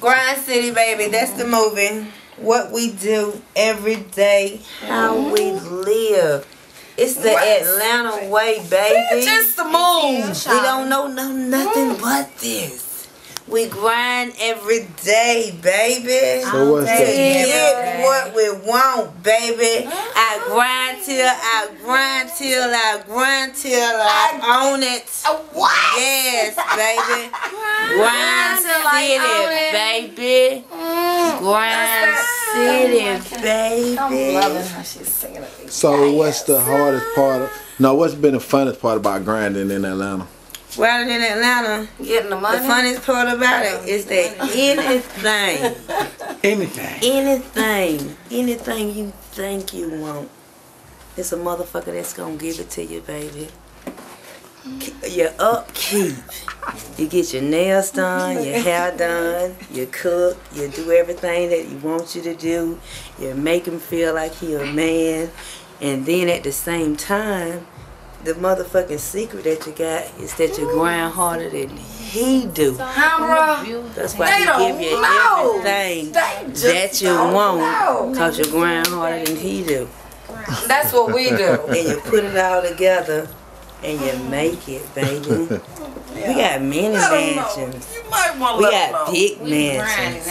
Grind City, baby. That's the movie. What we do every day, how we live. It's the Atlanta way, baby. Just the move. We don't know nothing but this. We grind every day, baby. So what's that? Get what we want, baby. I grind till I own it. What? Yes, baby. Grind till I own it, baby. Grind City, baby. I'm loving how she's singing it. So what's the hardest part of, no, what's been the funnest part about grinding in Atlanta? Rather than Atlanta, getting the money. The funniest part about it is that anything you think you want, it's a motherfucker that's gonna give it to you, baby. Your upkeep. You get your nails done, your hair done, you cook, you do everything that he wants you to do. You make him feel like he a man. And then at the same time, the motherfucking secret that you got is that you grind harder than he do. That's why he give you everything that you want, because you grind harder than he do. That's what we do. And you put it all together. And you make it, baby. Yeah. We got mini mansions. You might want to big mansions.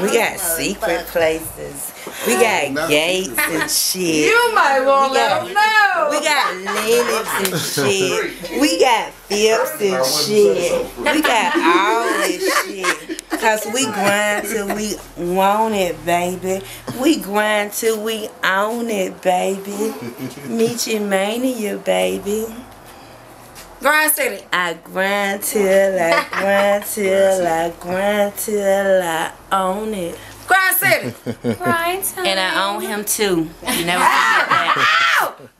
We got secret places. We got gates and shit. You might want to let them know. We got Lennox and shit. We got Phipps and shit. We got all this shit. Because we grind till we want it, baby. We grind till we own it, baby. Meche Mania, baby. Grind City. I grind till I own it. Grind City. And I own him too. You never forget that.